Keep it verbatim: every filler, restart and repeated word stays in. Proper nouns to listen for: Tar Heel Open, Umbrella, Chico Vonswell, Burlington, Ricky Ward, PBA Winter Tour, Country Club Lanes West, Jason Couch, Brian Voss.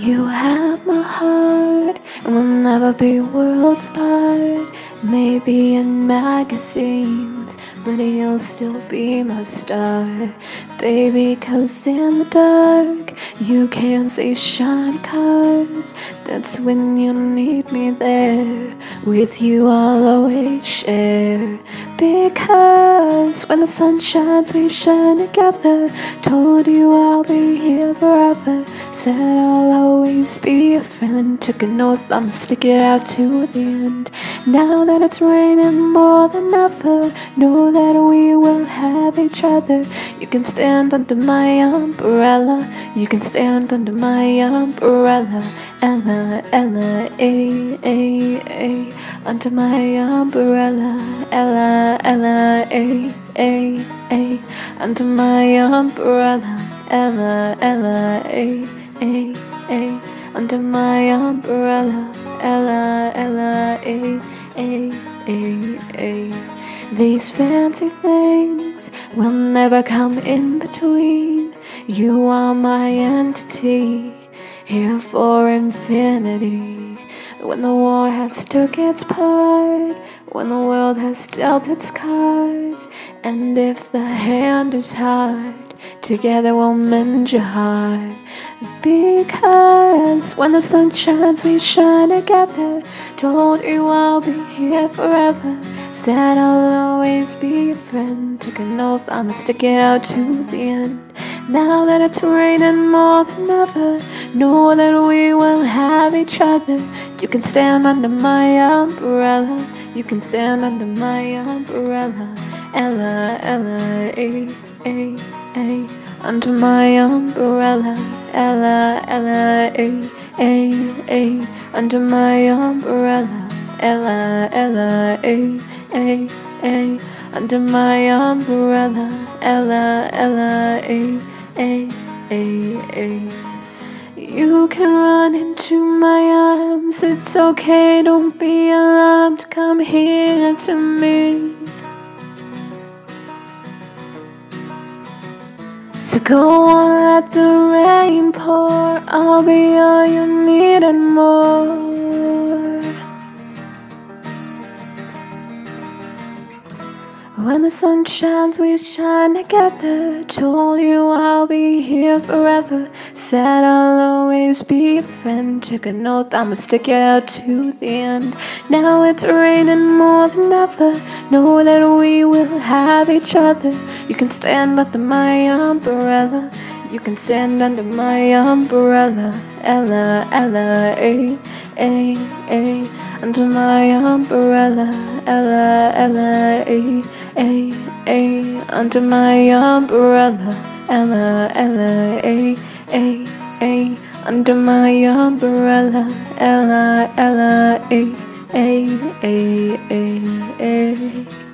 You have my heart, and we'll never be worlds apart. Maybe in magazines, but you'll still be my star. Baby, cause in the dark, you can't see shine cars. That's when you need me there. With you I'll always share. Because when the sun shines, we shine together. Told you I'll be here forever. Said I'll always be a friend. Took an oath, I'ma stick it out to the end. Now that it's raining more than ever, know that we will have each other. You can stand under my umbrella. You can stand under my umbrella. Ella, Ella, ay, ay, ay. Under my umbrella. Ella, Ella, ay, ay, ay. Under my umbrella. Ella, Ella, ay, ay, ay. Under my umbrella. Ella, Ella, ay, ay, ay, ay. These fancy things will never come in between. You are my entity, here for infinity. When the war has took its part, when the world has dealt its cards, and if the hand is hard, together we'll mend your heart. Because when the sun shines, we shine together. Told you I'll be here forever. Said I'll always be a friend. Took an oath, I'ma stick it out to the end. Now that it's raining more than ever, know that we will have each other. You can stand under my umbrella. You can stand under my umbrella. Ella, Ella, ay, ay, ay. Under my umbrella. Ella, Ella, ay, ay, ay. Under my umbrella. Ella, Ella, ay, ay, ay. Under my umbrella. Ella, Ella, ay, ay, ay, ay. You can run into my arms, it's okay, don't be alarmed, come here to me. So go on, let the rain pour, I'll be all you need and more. When the sun shines, we shine together. Told you I'll be here forever. Said I'll always be a friend. Took an oath, I'ma stick it out to the end. Now it's raining more than ever. Know that we will have each other. You can stand under my umbrella. You can stand under my umbrella. Ella, Ella, ay, ay, ay. Under my umbrella. Ella, Ella, ay, ay, ay. Under my umbrella. Ella, Ella, ay, ay, ay. Under my umbrella. Ella, Ella, ay, ay, ay, ay, ay.